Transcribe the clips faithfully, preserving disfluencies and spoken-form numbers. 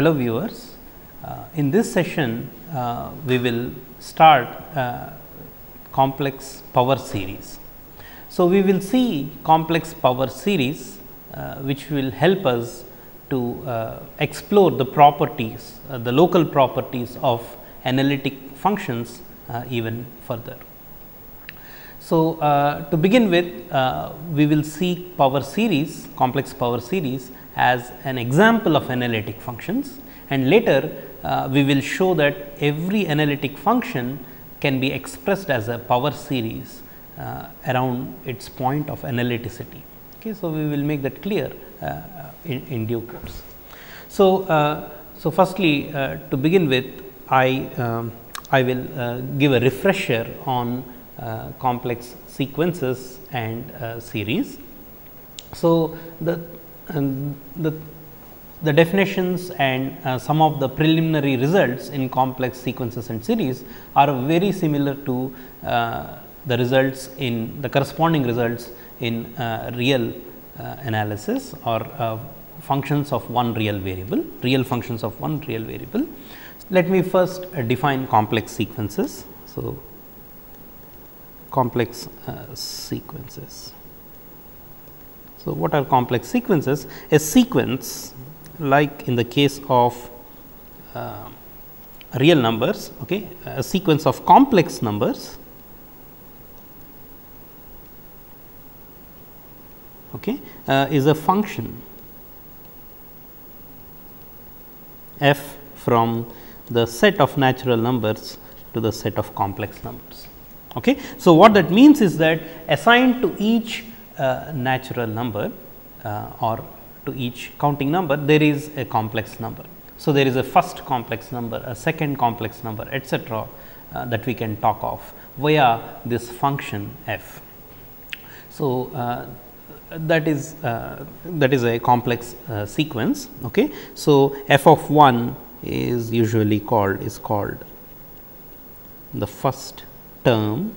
Hello viewers, uh, in this session uh, we will start uh, complex power series. So, we will see complex power series uh, which will help us to uh, explore the properties, uh, the local properties of analytic functions uh, even further. So, uh, to begin with uh, we will see power series, complex power series as an example of analytic functions, and later uh, we will show that every analytic function can be expressed as a power series uh, around its point of analyticity. Okay, so, we will make that clear uh, in, in due course. So, uh, so firstly uh, to begin with I, um, I will uh, give a refresher on Uh, complex sequences and uh, series. So, the, um, the, the definitions and uh, some of the preliminary results in complex sequences and series are very similar to uh, the results in the corresponding results in uh, real uh, analysis or uh, functions of one real variable, real functions of one real variable. Let me first uh, define complex sequences. So, complex uh, sequences. So, what are complex sequences? A sequence, like in the case of uh, real numbers, okay, a sequence of complex numbers, okay, uh, is a function f from the set of natural numbers to the set of complex numbers. Okay. So, what that means is that assigned to each uh, natural number uh, or to each counting number, there is a complex number. So, there is a first complex number, a second complex number, etcetera, uh, that we can talk of via this function f. So, uh, that is uh, that is a complex uh, sequence. Okay. So, f of one is usually called is called the first term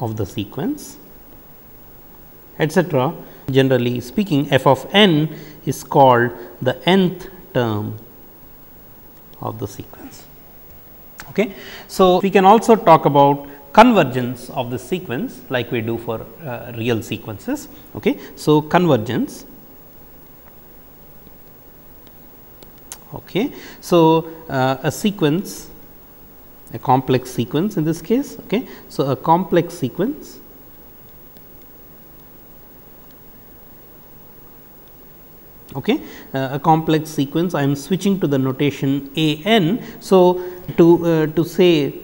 of the sequence, etcetera. Generally speaking, f of n is called the nth term of the sequence. Okay. So, we can also talk about convergence of the sequence like we do for uh, real sequences. Okay. So, convergence. Okay. So, uh, a sequence a complex sequence in this case. Okay. So, a complex sequence okay. Uh, a complex sequence I am switching to the notation a n. So, to, uh, to say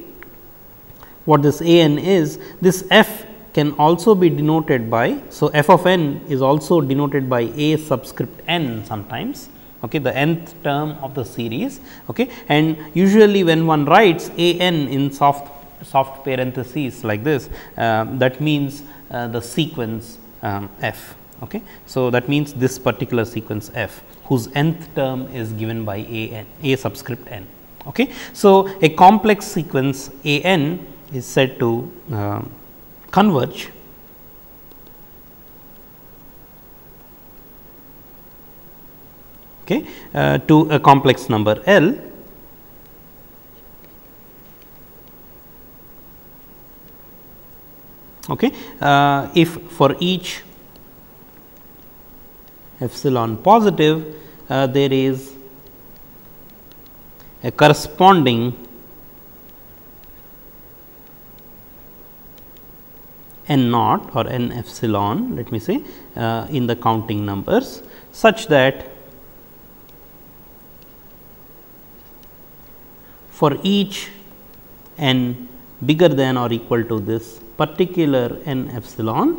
what this a n is, this f can also be denoted by. So, f of n is also denoted by a subscript n sometimes. Okay, the nth term of the series, okay, and usually when one writes a n in soft soft parentheses like this, uh, that means uh, the sequence um, f. Okay. So, that means this particular sequence f whose nth term is given by a n, a subscript n. Okay. So, a complex sequence a n is said to uh, converge Okay, uh, to a complex number L okay, uh, if for each epsilon positive uh, there is a corresponding n naught or n epsilon, let me say uh, in the counting numbers, such that for each n bigger than or equal to this particular n epsilon,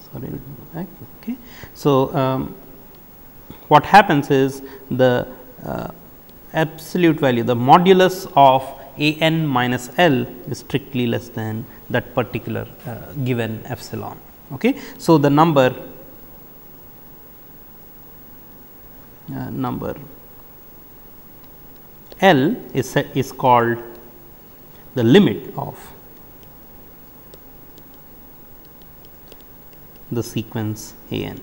sorry, let me go back. Okay. So, um, what happens is the uh, absolute value, the modulus of a n minus L is strictly less than that particular uh, given epsilon. Okay. So, the number uh, number L is, is called the limit of the sequence a n.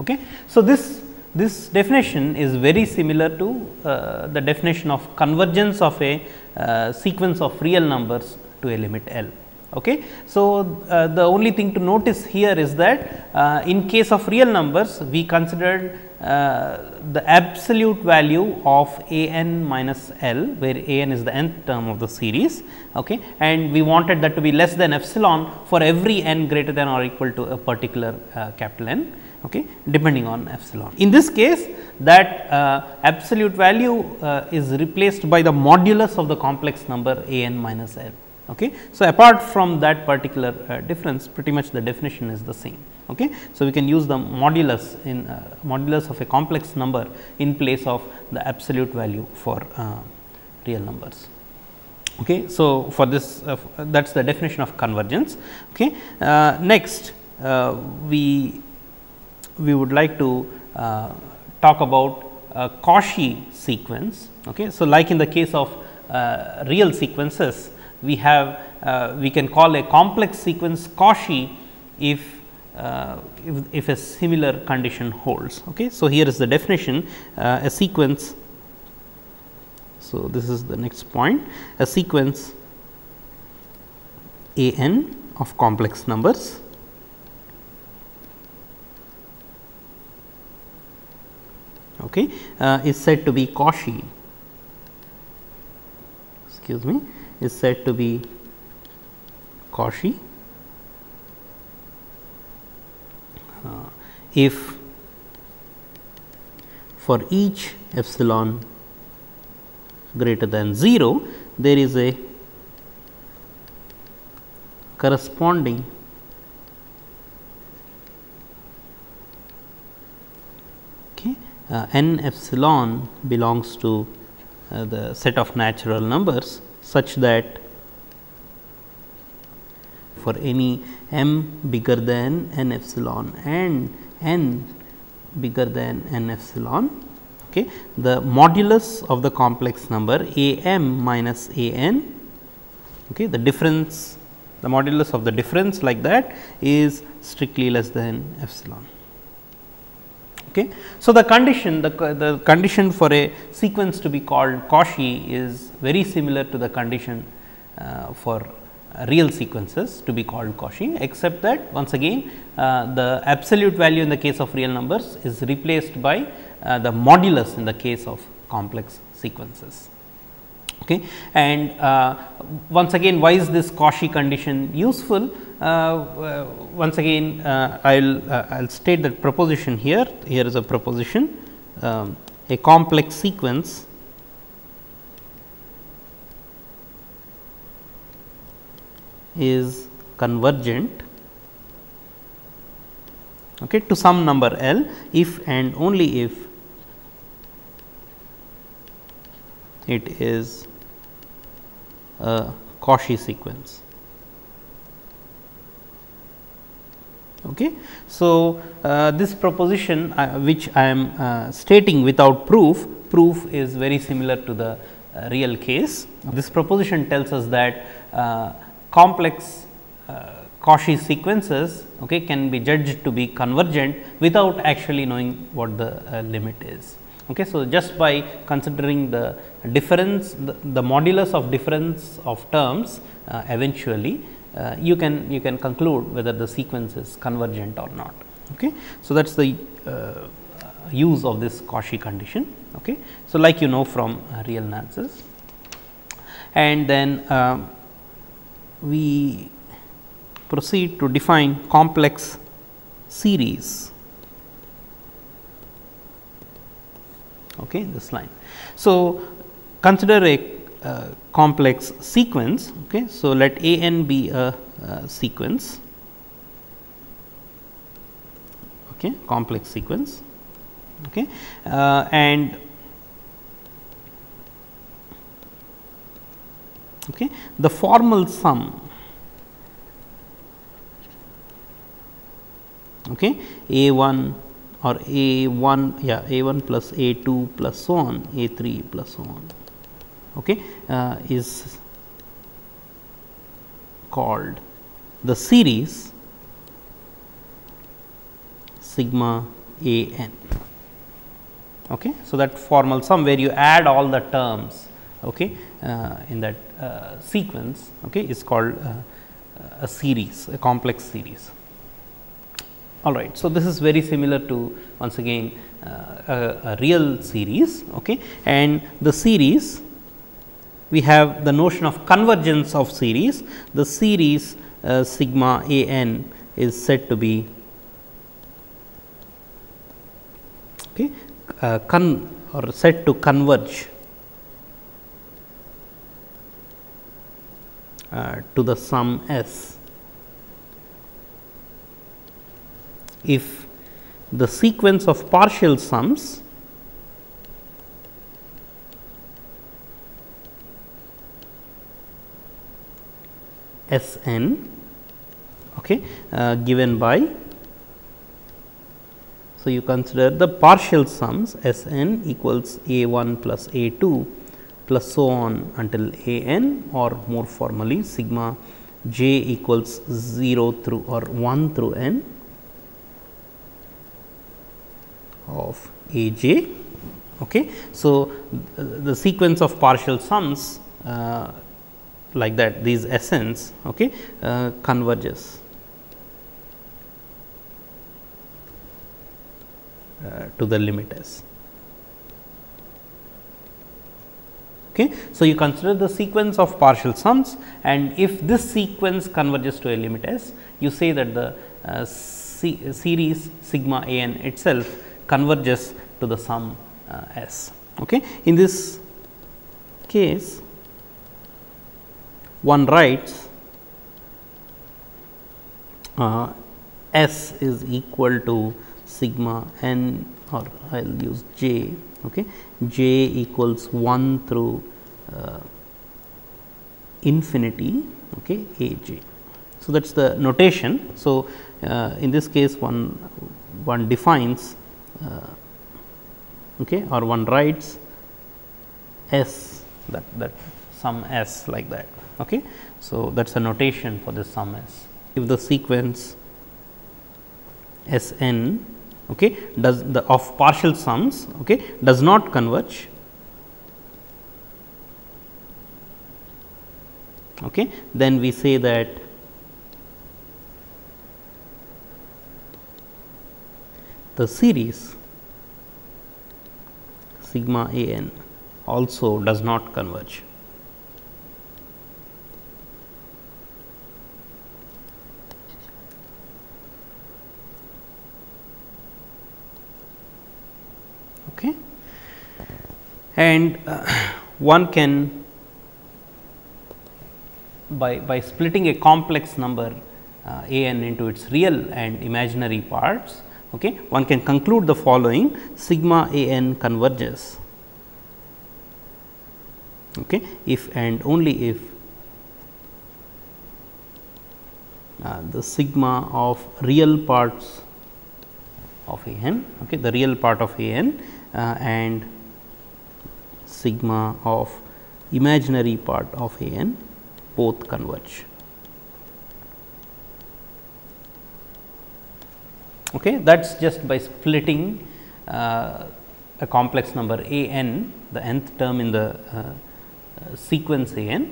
Okay. So, this this definition is very similar to uh, the definition of convergence of a uh, sequence of real numbers to a limit L. Okay. So, uh, the only thing to notice here is that uh, in case of real numbers, we considered uh, the absolute value of a n minus L, where a n is the nth term of the series, okay, and we wanted that to be less than epsilon for every n greater than or equal to a particular uh, capital N, okay, depending on epsilon. In this case, that uh, absolute value uh, is replaced by the modulus of the complex number a n minus L. Okay. So, apart from that particular uh, difference, pretty much the definition is the same. Okay. So, we can use the modulus in uh, modulus of a complex number in place of the absolute value for uh, real numbers. Okay. So, for this uh, that is the definition of convergence. Okay. Uh, next, uh, we, we would like to uh, talk about a Cauchy sequence. Okay. So, like in the case of uh, real sequences, we have uh, we can call a complex sequence Cauchy if, uh, if if a similar condition holds. Okay, so here is the definition: uh, a sequence. So this is the next point: a sequence a n of complex numbers okay, uh, is said to be Cauchy. Excuse me. Is said to be Cauchy uh, if for each epsilon greater than zero, there is a corresponding okay, uh, n epsilon belongs to uh, the set of natural numbers, such that for any m bigger than n epsilon and n bigger than n epsilon, okay, the modulus of the complex number a m minus a n, okay, the difference, the modulus of the difference like that is strictly less than epsilon. Okay. So, the condition the, the condition for a sequence to be called Cauchy is very similar to the condition uh, for real sequences to be called Cauchy, except that once again uh, the absolute value in the case of real numbers is replaced by uh, the modulus in the case of complex sequences. Okay. And uh, once again, why is this Cauchy condition useful? Uh, once again, uh, I will uh, I'll state that proposition here. Here is a proposition: um, a complex sequence is convergent okay, to some number L if and only if it is a Cauchy sequence. Okay. So, uh, this proposition uh, which I am uh, stating without proof, proof is very similar to the uh, real case. This proposition tells us that uh, complex uh, Cauchy sequences okay, can be judged to be convergent without actually knowing what the uh, limit is. Okay. So, just by considering the difference, the, the modulus of difference of terms uh, eventually, Uh, you can you can conclude whether the sequence is convergent or not. Okay. So, that is the uh, use of this Cauchy condition. Okay. So, like you know from uh, real numbers, and then uh, we proceed to define complex series. Okay, this line. So, consider a Uh, complex sequence. Okay. So, let a n be a uh, sequence, okay, complex sequence, okay, uh, and okay, the formal sum okay, a one or a one yeah a one plus a two plus so on, a three plus so on. Okay, uh, is called the series sigma a n. Okay. So, that formal sum where you add all the terms okay, uh, in that uh, sequence okay, is called uh, a series, a complex series. All right. So, this is very similar to once again uh, a, a real series okay, and the series we have the notion of convergence of series. The series uh, sigma a n is said to be okay, uh, con or said to converge uh, to the sum S if the sequence of partial sums S n okay, uh, given by. So, you consider the partial sums S n equals a one plus a two plus so on until a n, or more formally sigma j equals zero through or one through n of a j. Okay. So, the sequence of partial sums uh, like that these S n's okay, uh, converges uh, to the limit S. Okay. So, you consider the sequence of partial sums, and if this sequence converges to a limit S, you say that the uh, se series sigma a n itself converges to the sum uh, S. Okay. In this case, one writes uh, S is equal to sigma n, or I will use j, okay, j equals one through uh, infinity okay, a j. So, that is the notation. So, uh, in this case one one defines Uh, okay, or one writes S that that sum S like that. Okay. So, that is a notation for this sum S. If the sequence S n okay, does the of partial sums okay, does not converge okay, then we say that the series sigma a n also does not converge. Okay. And uh, one can by, by splitting a complex number uh, a n into its real and imaginary parts, okay, one can conclude the following: sigma a n converges okay, if and only if uh, the sigma of real parts of a n okay, the real part of a n uh, and sigma of imaginary part of a n both converge. Okay, that is just by splitting uh, a complex number a n, the nth term in the uh, uh, sequence a n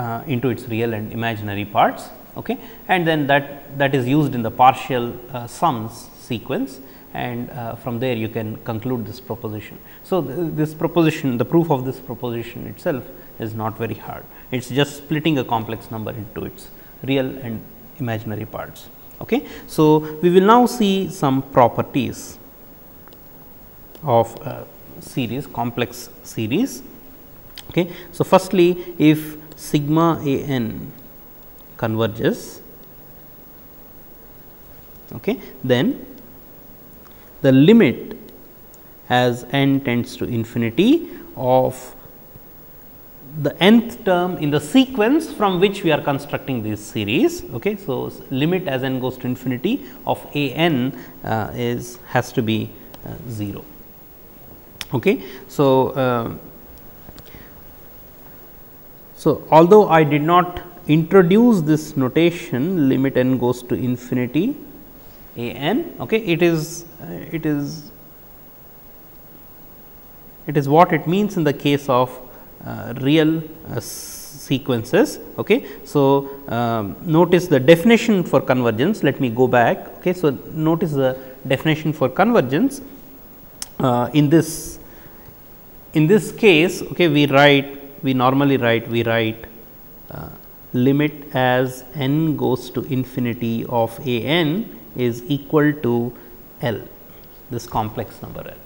uh, into its real and imaginary parts. Okay, and then that that is used in the partial uh, sums sequence, and uh, from there you can conclude this proposition. So, th this proposition, the proof of this proposition itself is not very hard. It is just splitting a complex number into its real and imaginary parts. Okay. So, we will now see some properties of uh, series, complex series. Okay. So, firstly, if sigma a n converges, okay, then the limit as n tends to infinity of the nth term in the sequence from which we are constructing this series. Okay. So, limit as n goes to infinity of a n uh, is has to be uh, zero. Okay. So, uh, so although I did not introduce this notation limit n goes to infinity A n. Okay, it is uh, it is it is what it means in the case of uh, real uh, sequences. Okay, so um, notice the definition for convergence. Let me go back. Okay, so notice the definition for convergence. Uh, in this in this case, okay, we write we normally write we write uh, limit as n goes to infinity of a n is equal to L, this complex number L.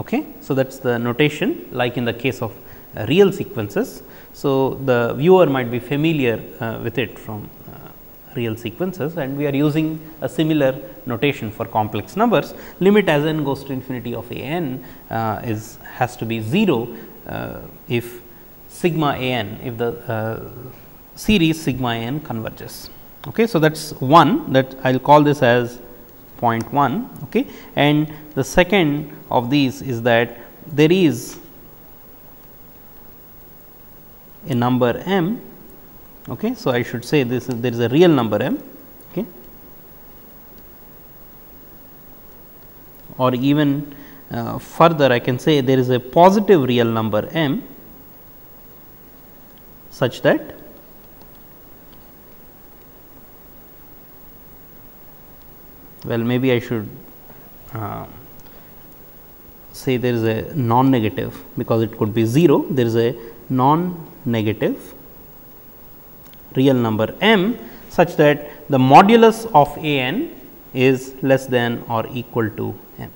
Okay. So, that is the notation like in the case of uh, real sequences. So, the viewer might be familiar uh, with it from uh, real sequences, and we are using a similar notation for complex numbers. Limit as n goes to infinity of a n uh, is has to be zero uh, if sigma a n, if the uh, series sigma a n converges. Okay, so that is one, that I will call this as point one, okay, and the second of these is that there is a number m. Okay, so I should say this is, there is a real number m, okay, or even uh, further I can say there is a positive real number m such that well, maybe I should uh, say there is a non-negative, because it could be zero. There is a non-negative real number m such that the modulus of a n is less than or equal to m.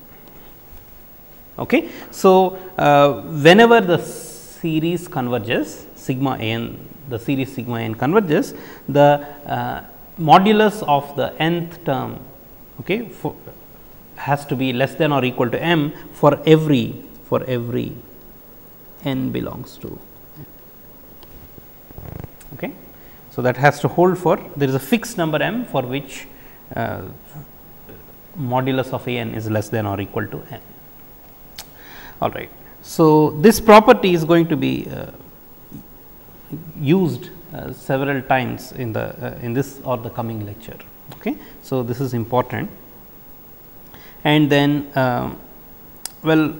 Okay. So, uh, whenever the series converges, sigma a n, the series sigma a n converges, the uh, modulus of the nth term, okay, for has to be less than or equal to m for every for every n belongs to m. Okay. So, that has to hold for, there is a fixed number m for which uh, modulus of a n is less than or equal to m. All right. So, this property is going to be uh, used uh, several times in the uh, in this or the coming lecture. Okay. So, this is important, and then uh, well,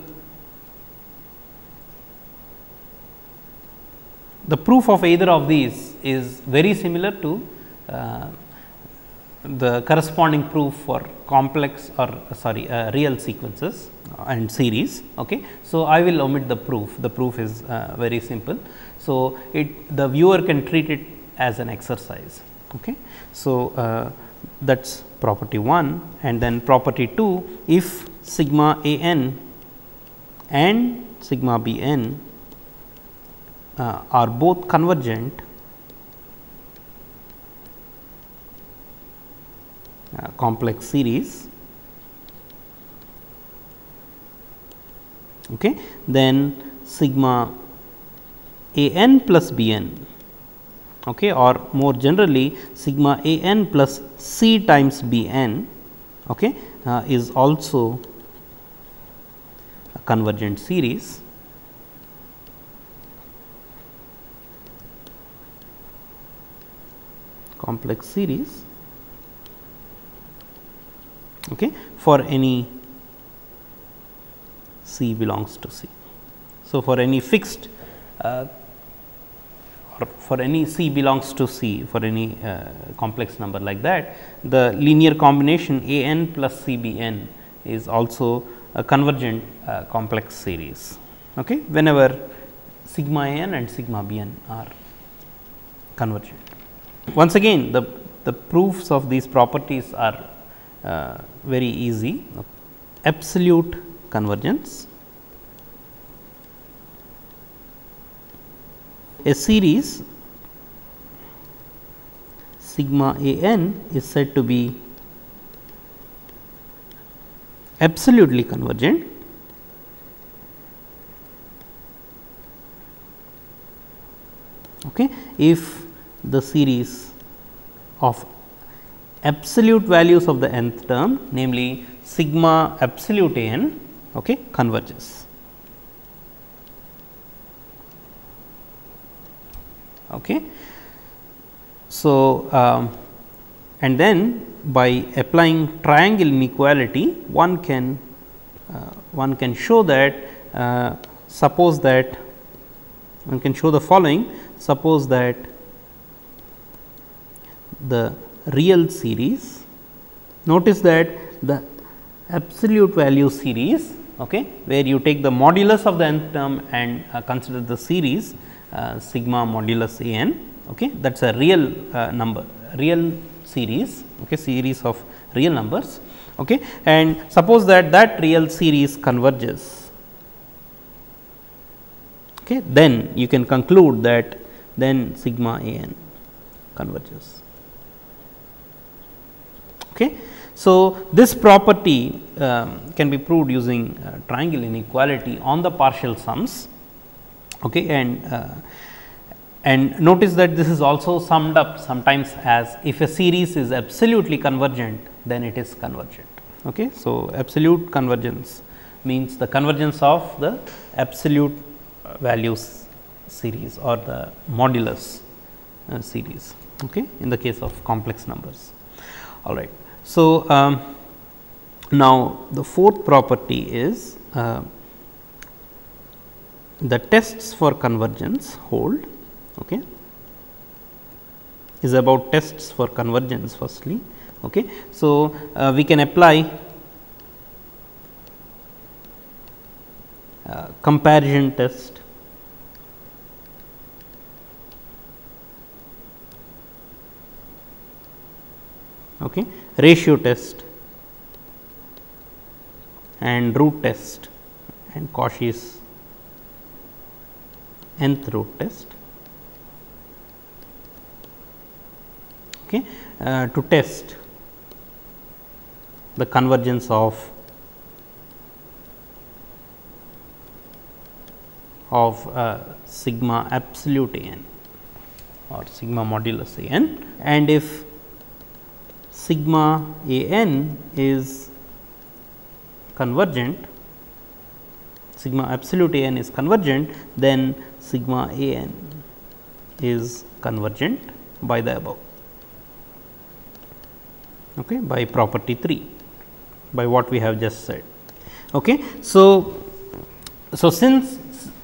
the proof of either of these is very similar to uh, the corresponding proof for complex or sorry uh, real sequences and series. Okay. So, I will omit the proof, the proof is uh, very simple. So, it the viewer can treat it as an exercise. Okay. So, uh, that is property one, and then property two, if sigma a n and sigma b n uh, are both convergent, uh, complex series, okay, then sigma a n plus b n, okay, or more generally sigma a n plus c times b n, okay, uh, is also a convergent series. Complex series, okay, for any c belongs to c. So, for any fixed uh, or for any c belongs to c, for any uh, complex number like that, the linear combination a n plus c b n is also a convergent uh, complex series, okay, whenever sigma a n and sigma b n are convergent. Once again, the, the proofs of these properties are uh, very easy. Absolute convergence. A series sigma a n is said to be absolutely convergent okay, if the series of absolute values of the nth term, namely sigma absolute a n, okay, converges. Okay. So, um, and then by applying triangle inequality, one can uh, one can show that uh, suppose that one can show the following. Suppose that the real series, notice that the absolute value series, okay, where you take the modulus of the nth term and uh, consider the series uh, sigma modulus a n, okay, that is a real uh, number, real series, okay, series of real numbers, okay, and suppose that that real series converges, okay, then you can conclude that then sigma a n converges. Okay. So, this property um, can be proved using uh, triangle inequality on the partial sums, okay, and uh, and notice that this is also summed up sometimes as if a series is absolutely convergent, then it is convergent. Okay. So, absolute convergence means the convergence of the absolute values series or the modulus uh, series, okay, in the case of complex numbers. All right. So, um, now the fourth property is uh, the tests for convergence hold, okay, is about tests for convergence firstly. Okay. So, uh, we can apply uh, comparison test, okay, ratio test and root test and Cauchy's nth root test, okay, uh, to test the convergence of of uh, sigma absolute a n or sigma modulus a n, and if sigma a n is convergent, sigma absolute a n is convergent, then sigma a n is convergent by the above, okay, by property three, by what we have just said. Okay. So, so since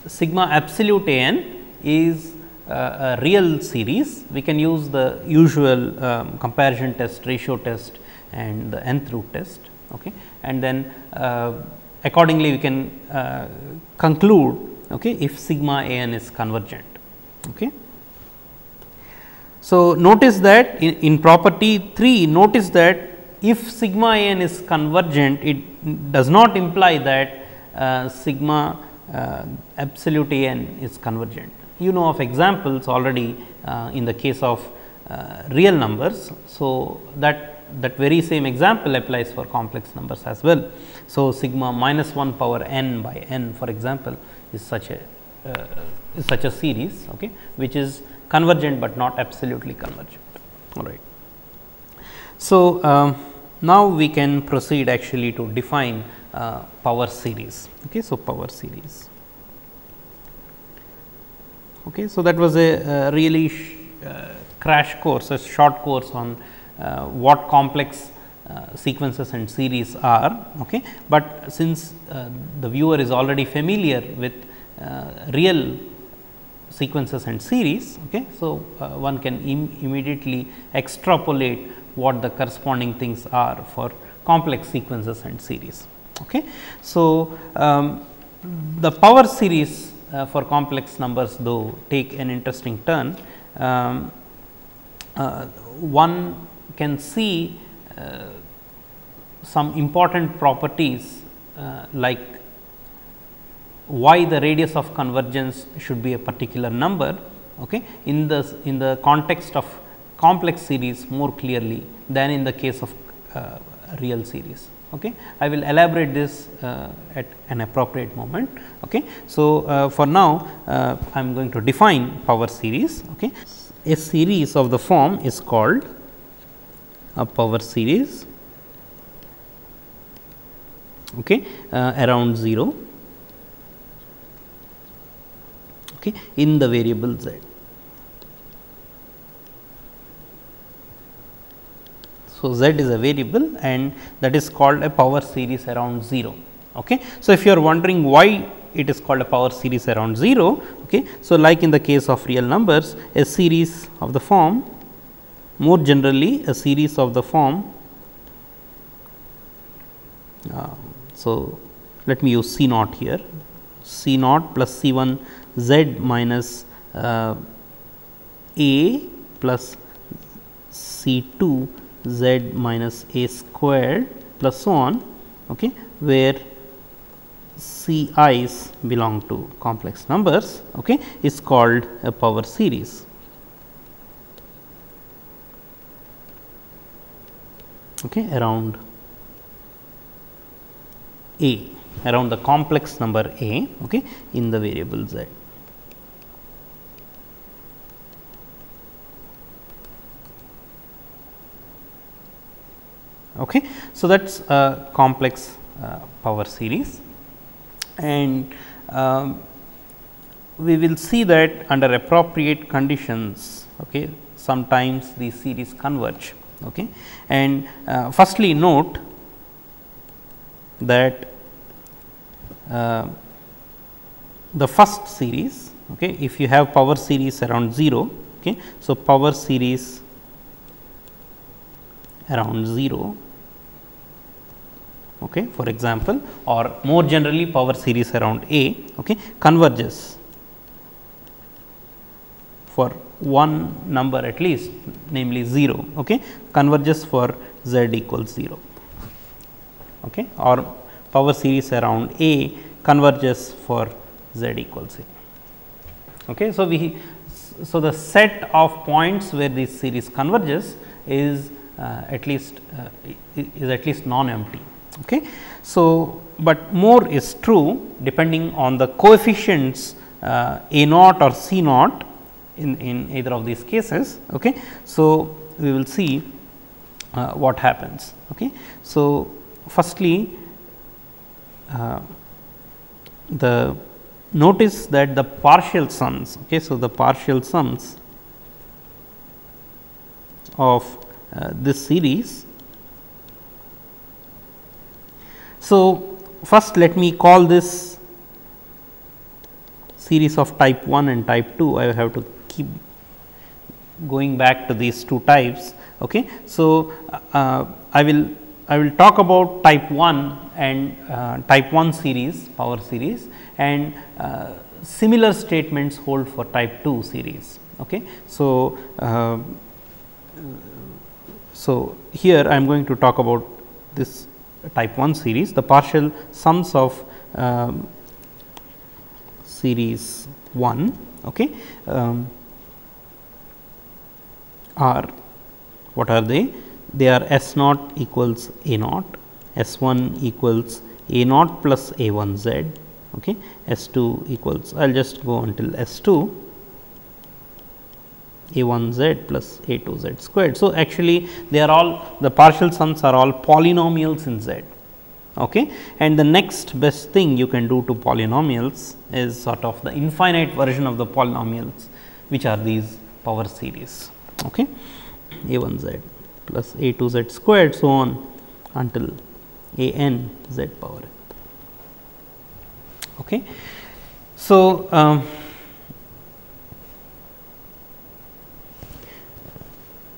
sigma absolute a n is Uh, a real series, we can use the usual um, comparison test, ratio test and the nth root test, okay, and then uh, accordingly we can uh, conclude, okay, if sigma a n is convergent. Okay. So, notice that in, in property three, notice that if sigma a n is convergent, it does not imply that uh, sigma uh, absolute a n is convergent. You know of examples already uh, in the case of uh, real numbers. So, that that very same example applies for complex numbers as well. So, sigma minus one power n by n, for example, is such a uh, is such a series, okay, which is convergent, but not absolutely convergent. All right. So, um, now we can proceed actually to define uh, power series. Okay. So, power series. Okay, so that was a uh, really sh uh, crash course, a short course on uh, what complex uh, sequences and series are, okay, but since uh, the viewer is already familiar with uh, real sequences and series, okay, so uh, one can im immediately extrapolate what the corresponding things are for complex sequences and series. Okay. So, um, the power series Uh, for complex numbers though take an interesting turn. Um, uh, one can see uh, some important properties uh, like why the radius of convergence should be a particular number, okay, in the in the context of complex series more clearly than in the case of uh, real series. Okay. I will elaborate this uh, at an appropriate moment. Okay. So, uh, for now uh, I am going to define power series. Okay. A series of the form is called a power series, okay, uh, around zero, okay, in the variable z. So, z is a variable and that is called a power series around zero. Okay. So, if you are wondering why it is called a power series around zero. Okay. So, like in the case of real numbers, a series of the form, more generally a series of the form. Uh, so, let me use C naught here, C naught plus C one z minus uh, a plus C two z minus a squared plus so on, okay, where C i's belong to complex numbers, okay, is called a power series. Okay, around a, around the complex number a, okay, in the variable z. Okay, so that's a complex uh, power series. And um, we will see that under appropriate conditions, okay, sometimes these series converge. Okay. And uh, firstly, note that uh, the first series, okay, if you have power series around zero, okay, so power series around zero. Okay, for example, or more generally power series around A, okay, converges for one number at least, namely zero, okay, converges for z equals zero, okay, or power series around A converges for z equals zero. Okay, so, we so the set of points where this series converges is uh, at least uh, is at least non-empty. Okay. So, but more is true depending on the coefficients uh, a naught or c naught in, in either of these cases. Okay. So, we will see uh, what happens. Okay. So, firstly, uh, the notice that the partial sums. Okay. So, the partial sums of uh, this series. So, first let me call this series of type one and type two. I have to keep going back to these two types. Okay. So, uh, I will I will talk about type one and uh, type one series, power series, and uh, similar statements hold for type two series. Okay. So, uh, so here I am going to talk about this type one series, the partial sums of um, series one, okay, um, are what are they? They are S naught equals A naught, S one equals A naught plus A one z, okay, S two equals, I will just go until S two, A one z plus A two z squared. So, actually they are all, the partial sums are all polynomials in z. Okay. And the next best thing you can do to polynomials is sort of the infinite version of the polynomials, which are these power series. Okay. A one z plus A two z squared, so on until A n z power n. Okay. So, um,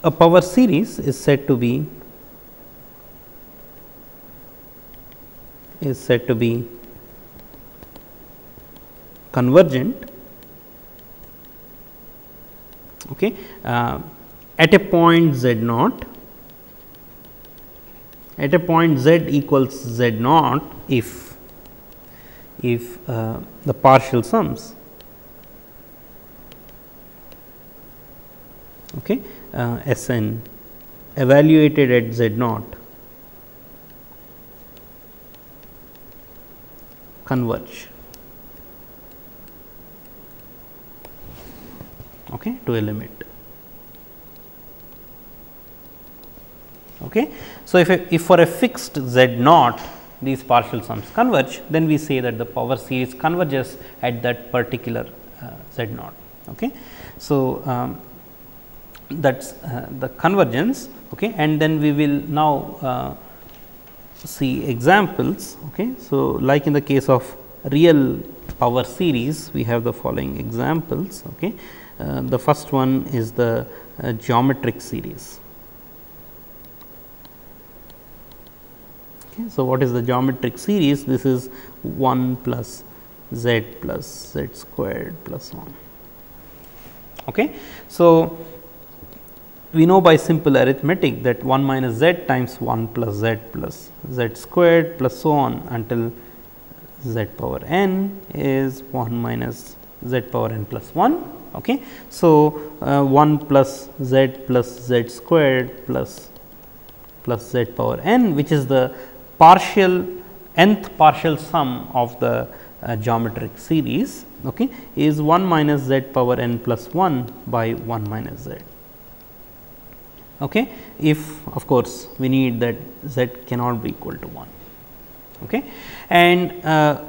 a power series is said to be is said to be convergent, okay, uh, at a point z naught at a point z equals z naught if if uh, the partial sums, okay, Uh, S n evaluated at z naught converge, okay, to a limit. Okay. So, if, a, if for a fixed z naught these partial sums converge, then we say that the power series converges at that particular uh, z naught. Okay. So, um, that's uh, the convergence, okay, and then we will now uh, see examples. Okay. So, like in the case of real power series, we have the following examples. Okay. Uh, the first one is the uh, geometric series. Okay. So, what is the geometric series? This is one plus z plus z squared plus one. Okay. So, we know by simple arithmetic that one minus z times one plus z plus z squared plus so on until z power n is one minus z power n plus one. Okay. So, uh, one plus z plus z squared plus plus z power n, which is the partial nth partial sum of the uh, geometric series, okay, is one minus z power n plus one by one minus z. Okay. If of course, we need that z cannot be equal to one. Okay. And uh,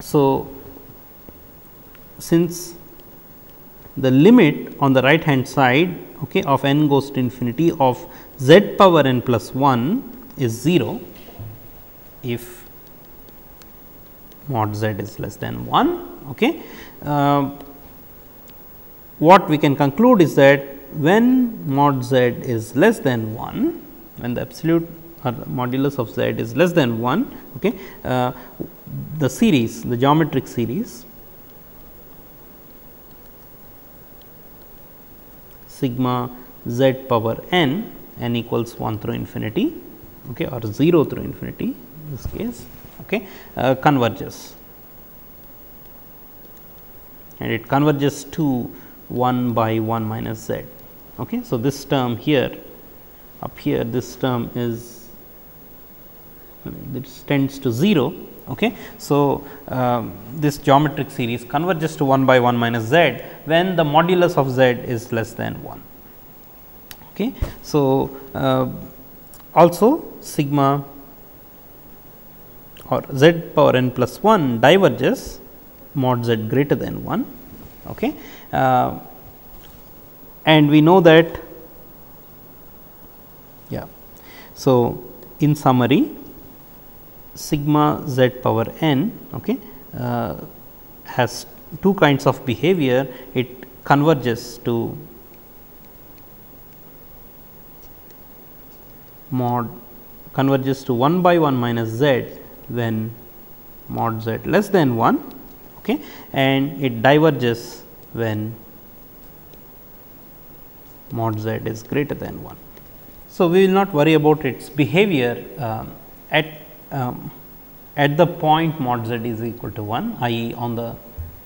so, since the limit on the right hand side, okay, of n goes to infinity of z power n plus one is zero, if mod z is less than one. Okay. Uh, what we can conclude is that when mod z is less than one, when the absolute or the modulus of z is less than one, okay, uh, the series, the geometric series sigma z power n, n equals one through infinity, okay, or zero through infinity in this case, okay, uh, converges, and it converges to one by one minus z. Okay. So, this term here, up here, this term is, this tends to zero. Okay. So, uh, this geometric series converges to one by one minus z when the modulus of z is less than one. Okay. So, uh, also sigma or z power n plus one diverges mod z greater than one. Okay. Uh, and we know that, yeah. So, in summary, sigma z power n, okay, uh, has two kinds of behavior. It converges to mod converges to one by one minus z when mod z less than one, okay, and it diverges when mod z is greater than one. So, we will not worry about its behavior um, at um, at the point mod z is equal to one, that is on the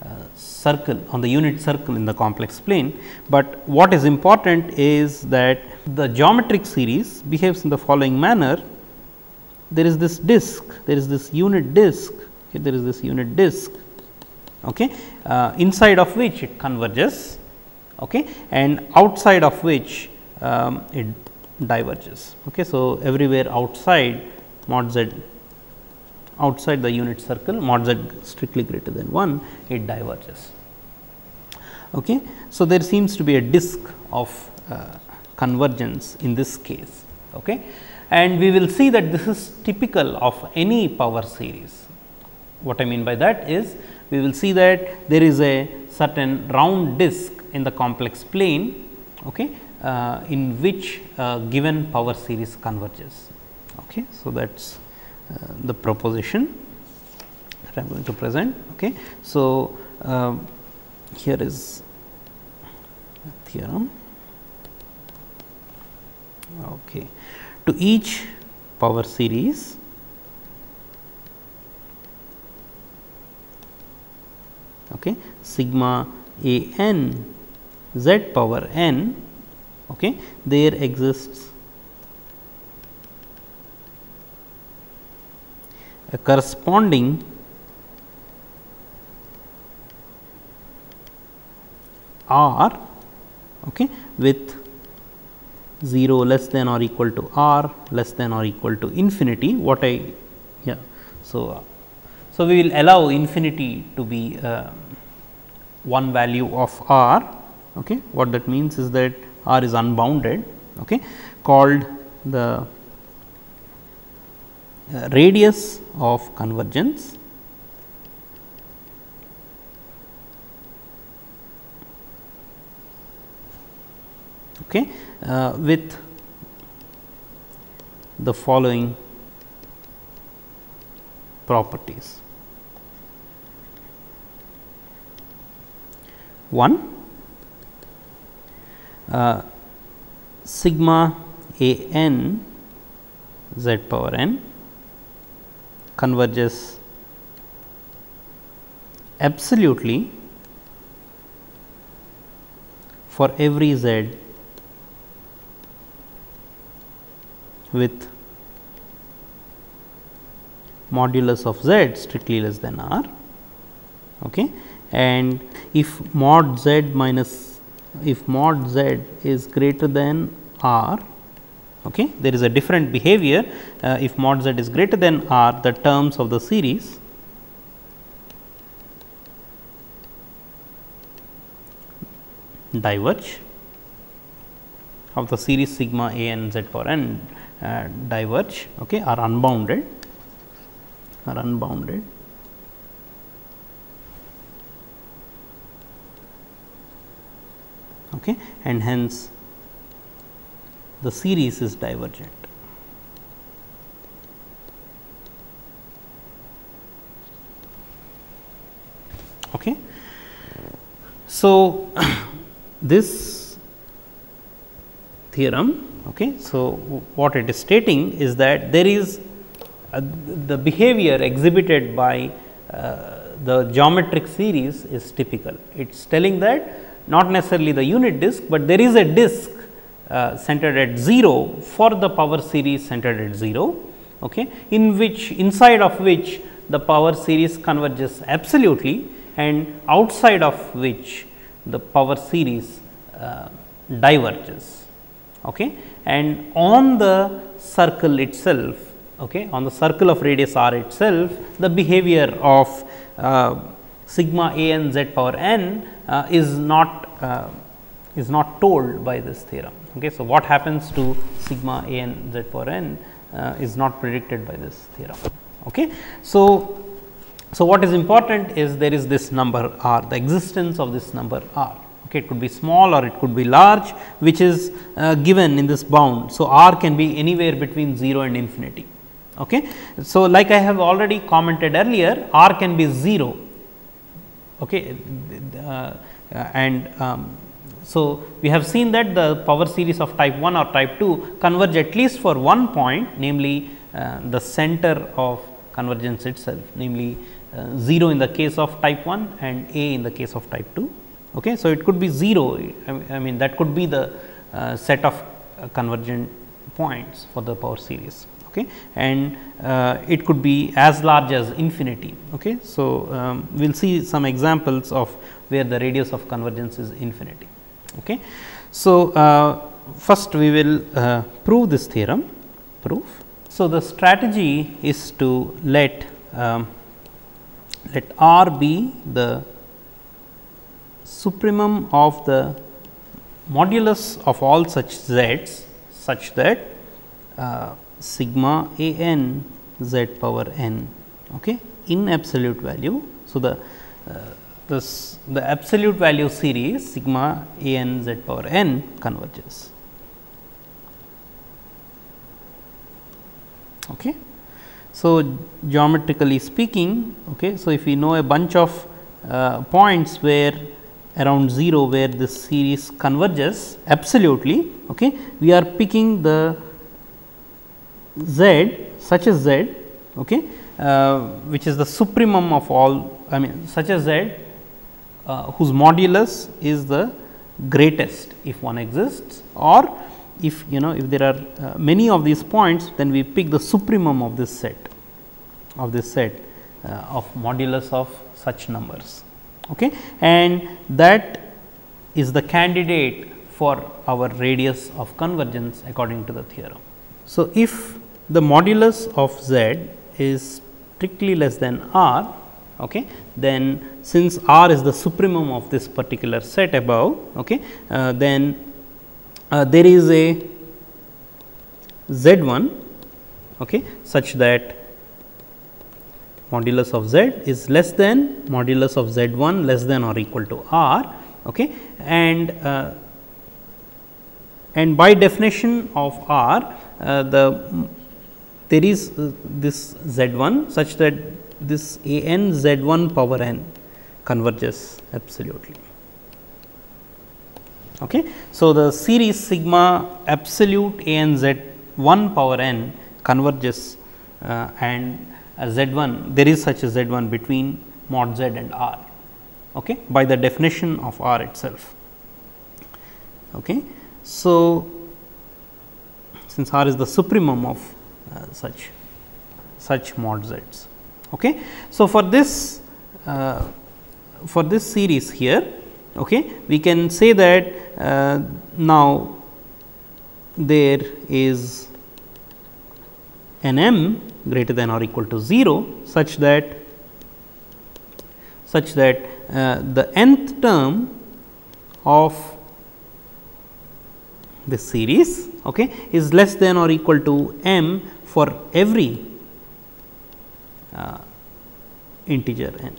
uh, circle, on the unit circle in the complex plane. But what is important is that the geometric series behaves in the following manner. There is this disk, there is this unit disk, okay, there is this unit disk. Okay, uh, inside of which it converges, okay, and outside of which um, it diverges. Okay. So, everywhere outside mod z, outside the unit circle, mod z strictly greater than one, it diverges. Okay. So, there seems to be a disk of uh, convergence in this case, okay, and we will see that this is typical of any power series. What I mean by that is, we will see that there is a certain round disk in the complex plane, okay, uh, in which uh, given power series converges. Okay. So, that is uh, the proposition that I am going to present. Okay. So, uh, here is a theorem. Okay. To each power series, okay, sigma a n z power n, okay, there exists a corresponding R, okay, with zero less than or equal to R less than or equal to infinity. What I, yeah. So, uh, So, we will allow infinity to be uh, one value of R, okay. What that means is that R is unbounded, okay, called the uh, radius of convergence, okay, uh, with the following properties. One, uh, sigma a n z power n converges absolutely for every z with modulus of z strictly less than r, okay. And if mod z minus if mod z is greater than r, okay, there is a different behavior. Uh, if mod z is greater than r, the terms of the series diverge, of the series sigma a n z power n uh, diverge, okay, are unbounded are unbounded okay, and hence the series is divergent. Okay. So, this theorem, okay, so what it is stating is that there is uh, the behavior exhibited by uh, the geometric series is typical. It is telling that not necessarily the unit disk, but there is a disk uh, centered at zero for the power series centered at zero, okay, in which inside of which the power series converges absolutely and outside of which the power series uh, diverges, okay, and on the circle itself, okay, on the circle of radius r itself, the behavior of uh, sigma a n z power n uh, is not uh, is not told by this theorem. Okay. So, what happens to sigma a n z power n uh, is not predicted by this theorem. Okay. So, so what is important is there is this number r, the existence of this number r. Okay. It could be small or it could be large, which is uh, given in this bound. So, r can be anywhere between zero and infinity. Okay. So, like I have already commented earlier, r can be zero. Okay, uh, and um, so we have seen that the power series of type one or type two converge at least for one point, namely uh, the center of convergence itself, namely uh, zero in the case of type one and a in the case of type two. Okay, so it could be zero. I, I mean that could be the uh, set of uh, convergent points for the power series. Okay, and uh, it could be as large as infinity. Okay, so um, we will see some examples of where the radius of convergence is infinity. Okay, so uh, first we will uh, prove this theorem. Proof. So the strategy is to let um, let R be the supremum of the modulus of all such z's, such that Uh, sigma a n z power n, okay, in absolute value. So, the uh, this the absolute value series sigma a n z power n converges. Okay. So, geometrically speaking, okay, so if we know a bunch of uh, points where around zero where this series converges absolutely, okay, we are picking the z such as z, okay, uh, which is the supremum of all, I mean such as z uh, whose modulus is the greatest if one exists, or if you know if there are uh, many of these points, then we pick the supremum of this set of this set uh, of modulus of such numbers, okay, and that is the candidate for our radius of convergence according to the theorem. So, if the modulus of z is strictly less than r, okay, then since R is the supremum of this particular set above, okay, uh, then uh, there is a Z one, okay, such that modulus of Z is less than modulus of Z one less than or equal to R, okay, and uh, and by definition of R, uh, the there is uh, this Z one such that this A n Z one power n converges absolutely. Okay. So, the series sigma absolute A n Z one power n converges uh, and uh, Z one, there is such a Z one between mod Z and R, okay, by the definition of R itself. Okay. So, since R is the supremum of uh, such such mod Zs. Okay. So, for this uh, for this series here, okay, we can say that uh, now there is an m greater than or equal to zero such that such that uh, the nth term of this series, okay, is less than or equal to m for every Uh, integer n,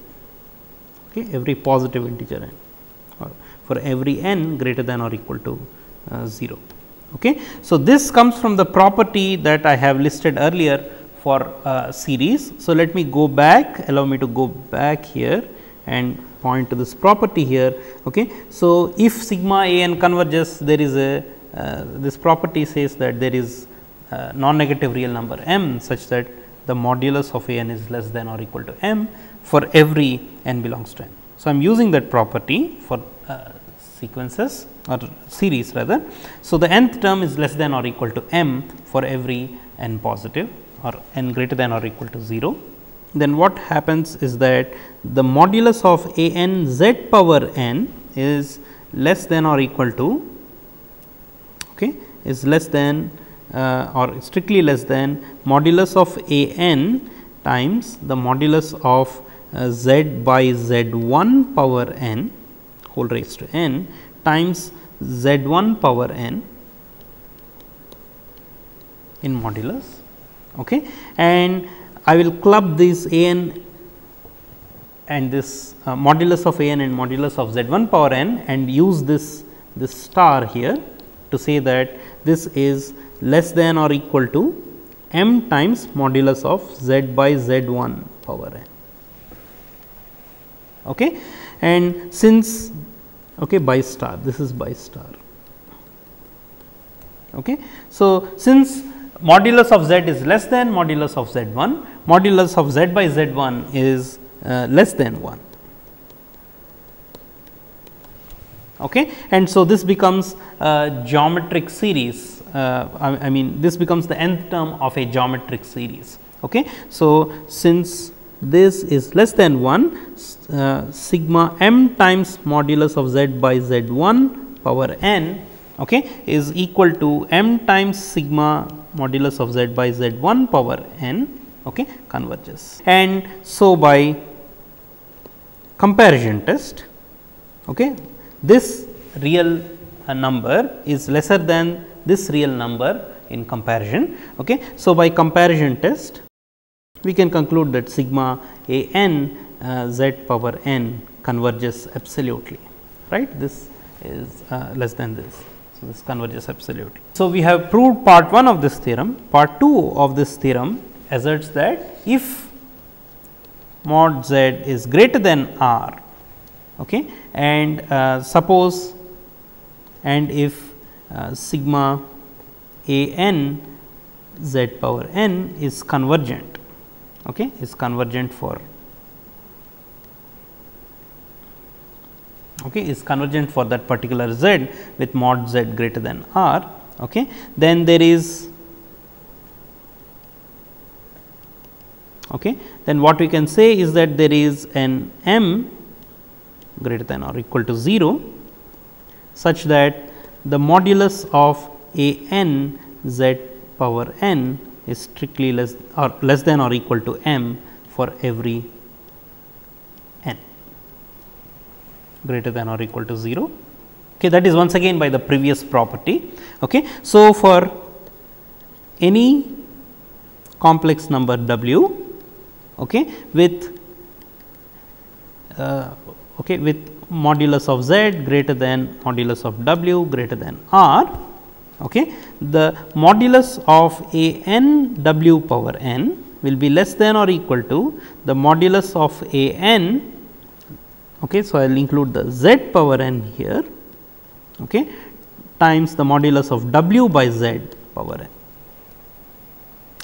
okay, every positive integer n, or for every n greater than or equal to uh, zero. Okay. So, this comes from the property that I have listed earlier for uh, series. So, let me go back, allow me to go back here and point to this property here. Okay. So, if sigma a n converges, there is a uh, this property says that there is uh, non-negative real number m such that the modulus of a n is less than or equal to m for every n belongs to n. So, I am using that property for uh, sequences or series rather. So, the nth term is less than or equal to m for every n positive or n greater than or equal to zero. Then what happens is that the modulus of a n z power n is less than or equal to, okay, is less than Uh, or strictly less than modulus of a n times the modulus of uh, z by z one power n whole raised to n times z one power n in modulus, okay, and I will club these a n and this uh, modulus of a n and modulus of z one power n and use this this star here to say that this is less than or equal to m times modulus of z by z one power n. Okay. And since, okay, by star, this is by star. Okay. So, since modulus of z is less than modulus of z one, modulus of z by z one is uh, less than one. Okay. And so, this becomes a geometric series. Uh, I, I mean this becomes the nth term of a geometric series. Okay. So, since this is less than one, uh, sigma m times modulus of z by z one power n, okay, is equal to m times sigma modulus of z by z one power n, okay, converges. And so, by comparison test, okay, this real uh, number is lesser than this real number in comparison. Okay. So, by comparison test, we can conclude that sigma a n uh, z power n converges absolutely, right. This is uh, less than this. So, this converges absolutely. So, we have proved part one of this theorem. Part two of this theorem asserts that if mod z is greater than r, okay, and uh, suppose and if Uh, sigma a n z power n is convergent, okay, is convergent for, okay, is convergent for that particular z with mod z greater than r, okay, then there is, okay, then what we can say is that there is an m greater than or equal to zero such that the modulus of a n z power n is strictly less or less than or equal to m for every greater than or equal to zero. Okay, that is once again by the previous property. Okay. So, for any complex number w, okay, with uh, okay, with modulus of z greater than modulus of w greater than r, okay, the modulus of a n w power n will be less than or equal to the modulus of a n. Okay, so, I will include the z power n here, okay, times the modulus of w by z power n,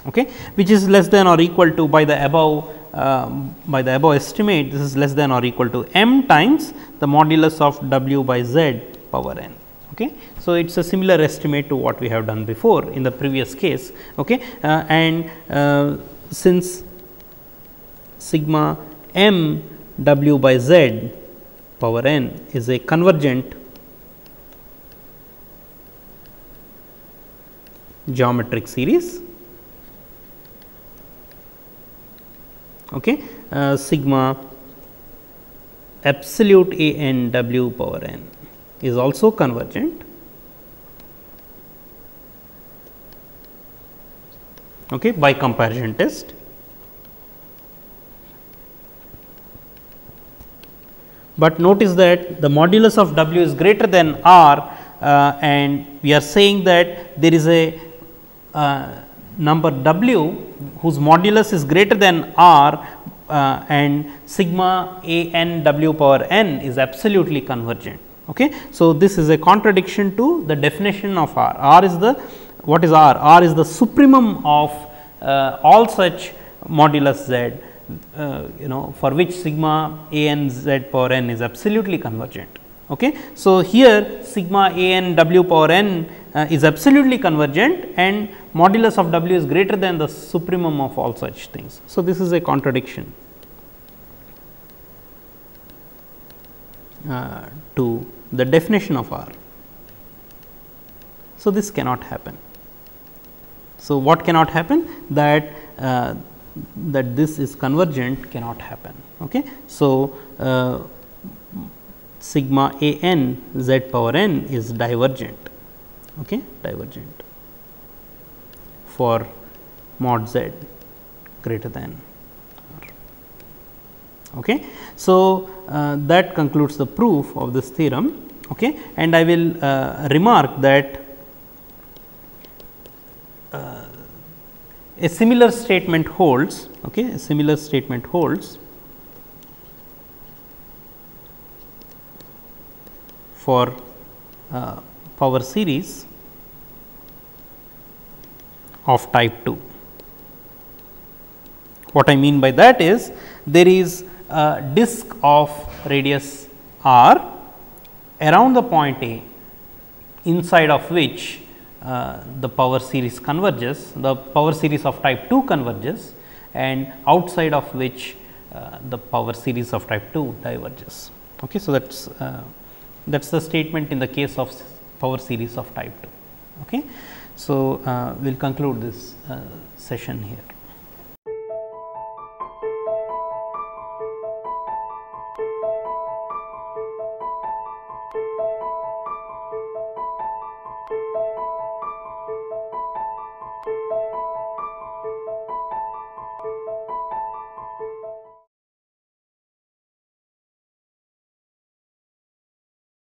okay, which is less than or equal to by the above uh, by the above estimate. This is less than or equal to m times the modulus of w by z power n. Okay. So, it is a similar estimate to what we have done before in the previous case, okay, uh, and uh, since sigma m w by z power n is a convergent geometric series, okay, uh, sigma absolute a n w power n is also convergent, okay, by comparison test. But notice that the modulus of w is greater than r, uh, and we are saying that there is a uh, number w whose modulus is greater than r, uh, and sigma a n w power n is absolutely convergent. Okay. So, this is a contradiction to the definition of R. R is the, what is R? R is the supremum of uh, all such modulus z, uh, you know, for which sigma a n z power n is absolutely convergent. Okay. So, here sigma a n w power n uh, is absolutely convergent, and modulus of w is greater than the supremum of all such things. So, this is a contradiction uh, to the definition of R. So, this cannot happen. So, what cannot happen? That uh, that this is convergent cannot happen. Okay. So, uh, sigma a n z power n is divergent, okay, divergent for mod z greater than R. Okay. So, Uh, that concludes the proof of this theorem, okay, and I will uh, remark that uh, a similar statement holds, okay, a similar statement holds for uh, power series of type two. What I mean by that is, there is a disk of radius r around the point A, inside of which uh, the power series converges, the power series of type two converges, and outside of which uh, the power series of type two diverges. Okay. So, that is uh, that is the statement in the case of power series of type two. Okay. So, uh, we will conclude this uh, session here.